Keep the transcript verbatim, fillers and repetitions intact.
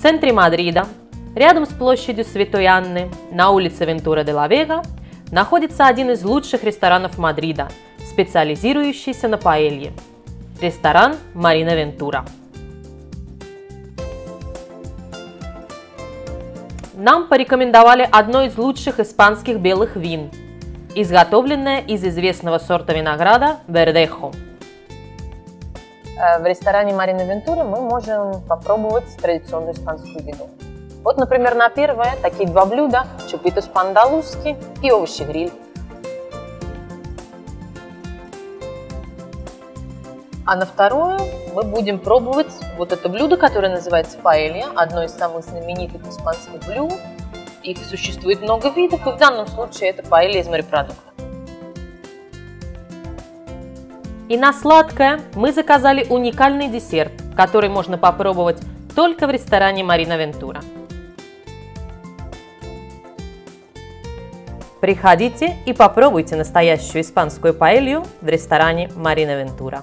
В центре Мадрида, рядом с площадью Святой Анны, на улице Вентура де ла Вега, находится один из лучших ресторанов Мадрида, специализирующийся на паэлье. Ресторан «Марина Вентура». Нам порекомендовали одно из лучших испанских белых вин, изготовленное из известного сорта винограда «Вердехо». В ресторане «Марина Вентура» мы можем попробовать традиционную испанскую еду. Вот, например, на первое такие два блюда – чупитос по-андалузски и овощегриль. А на второе мы будем пробовать вот это блюдо, которое называется паэлья, одно из самых знаменитых испанских блюд. Их существует много видов, и в данном случае это паэлья из морепродуктов. И на сладкое мы заказали уникальный десерт, который можно попробовать только в ресторане «Марина Вентура». Приходите и попробуйте настоящую испанскую паэлью в ресторане «Марина Вентура».